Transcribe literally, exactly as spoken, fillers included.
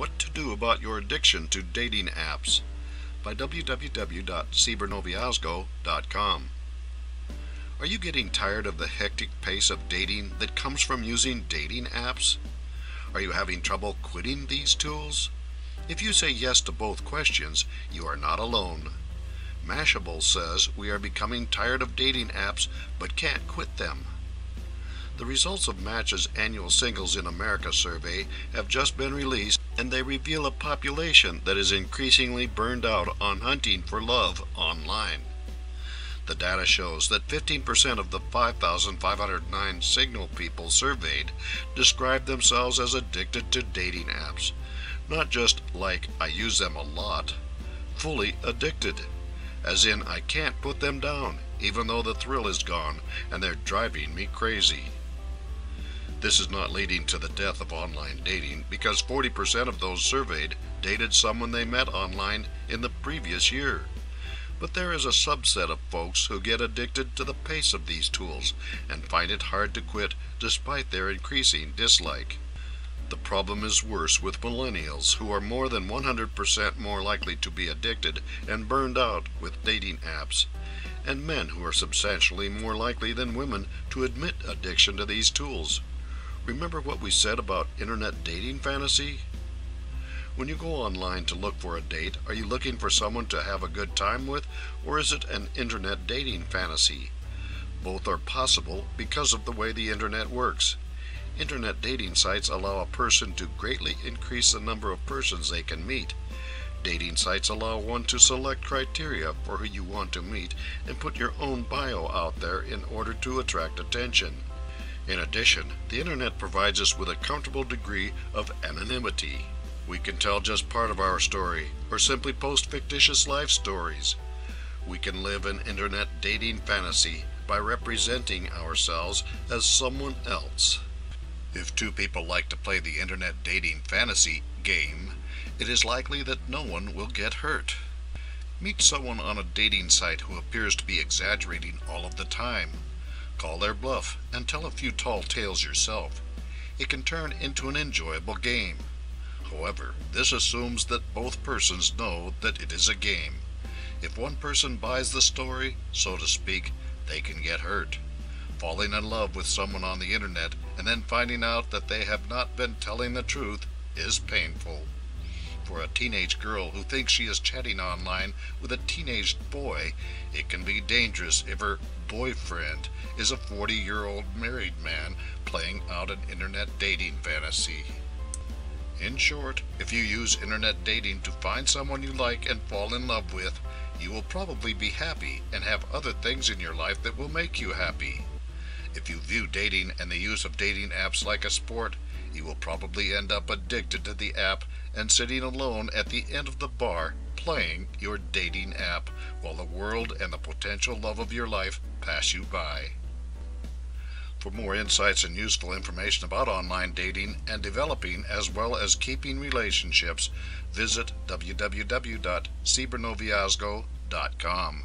What to Do About Your Addiction to Dating Apps by w w w dot ciber noviazgo dot com. Are you getting tired of the hectic pace of dating that comes from using dating apps? Are you having trouble quitting these tools? If you say yes to both questions, you are not alone. Mashable says we are becoming tired of dating apps but can't quit them. The results of Match's annual Singles in America survey have just been released, and they reveal a population that is increasingly burned out on hunting for love online. The data shows that fifteen percent of the five thousand five hundred nine Signal people surveyed describe themselves as addicted to dating apps. Not just like I use them a lot, fully addicted. As in, I can't put them down, even though the thrill is gone and they're driving me crazy. This is not leading to the death of online dating, because forty percent of those surveyed dated someone they met online in the previous year. But there is a subset of folks who get addicted to the pace of these tools and find it hard to quit despite their increasing dislike. The problem is worse with millennials, who are more than one hundred percent more likely to be addicted and burned out with dating apps, and men who are substantially more likely than women to admit addiction to these tools. Remember what we said about internet dating fantasy? When you go online to look for a date, are you looking for someone to have a good time with, or is it an internet dating fantasy? Both are possible because of the way the internet works. Internet dating sites allow a person to greatly increase the number of persons they can meet. Dating sites allow one to select criteria for who you want to meet and put your own bio out there in order to attract attention. In addition, the internet provides us with a comfortable degree of anonymity. We can tell just part of our story, or simply post fictitious life stories. We can live an internet dating fantasy by representing ourselves as someone else. If two people like to play the internet dating fantasy game, it is likely that no one will get hurt. Meet someone on a dating site who appears to be exaggerating all of the time. Call their bluff and tell a few tall tales yourself. It can turn into an enjoyable game. However, this assumes that both persons know that it is a game. If one person buys the story, so to speak, they can get hurt. Falling in love with someone on the internet and then finding out that they have not been telling the truth is painful. For a teenage girl who thinks she is chatting online with a teenage boy, it can be dangerous if her boyfriend is a forty-year-old married man playing out an internet dating fantasy. In short, if you use internet dating to find someone you like and fall in love with, you will probably be happy and have other things in your life that will make you happy. If you view dating and the use of dating apps like a sport, you will probably end up addicted to the app and sitting alone at the end of the bar playing your dating app while the world and the potential love of your life pass you by. For more insights and useful information about online dating and developing as well as keeping relationships, visit w w w dot ciber noviazgo dot com.